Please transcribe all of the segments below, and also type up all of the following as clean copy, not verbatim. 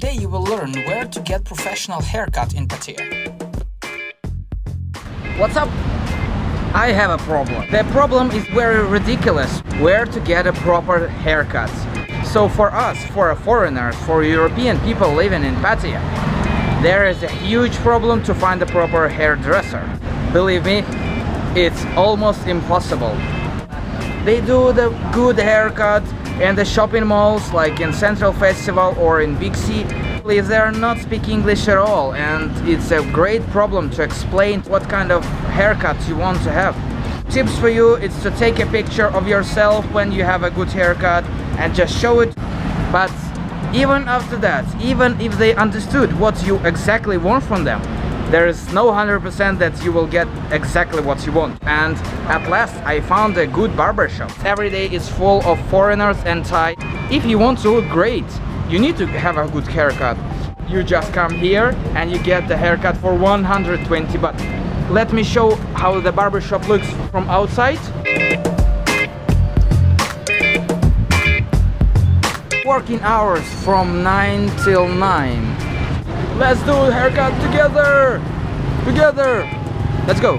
Today you will learn where to get professional haircut in Pattaya. What's up? I have a problem. The problem is very ridiculous. Where to get a proper haircut. So for us, for foreigners, for European people living in Pattaya, there is a huge problem to find a proper hairdresser. Believe me, it's almost impossible. They do the good haircut in the shopping malls, like in Central Festival or in Big C. They are not speaking English at all, and it's a great problem to explain what kind of haircut you want to have. Tips for you is to take a picture of yourself when you have a good haircut and just show it. But even after that, even if they understood what you exactly want from them, there is no 100% that you will get exactly what you want. And at last I found a good barbershop. Every day is full of foreigners and Thai. If you want to look great, you need to have a good haircut. You just come here and you get the haircut for 120 baht. Let me show how the barbershop looks from outside. Working hours from 9 till 9. Let's do a haircut together! Together! Let's go!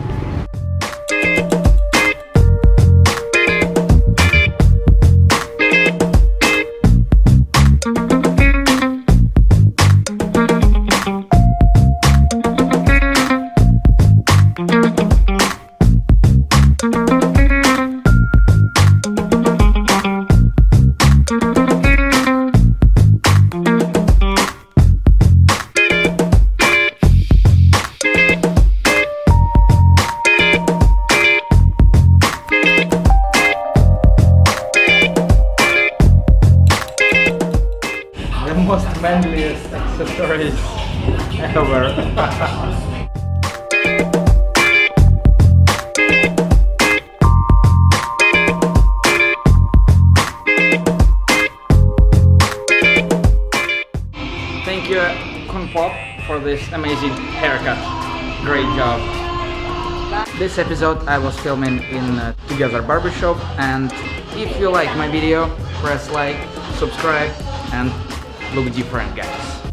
Most manliest accessories ever. Thank you, Konpop, for this amazing haircut. Great job. This episode I was filming in Together Barbershop, and if you like my video, press like, subscribe, and look different, guys.